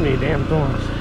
me, damn thorns.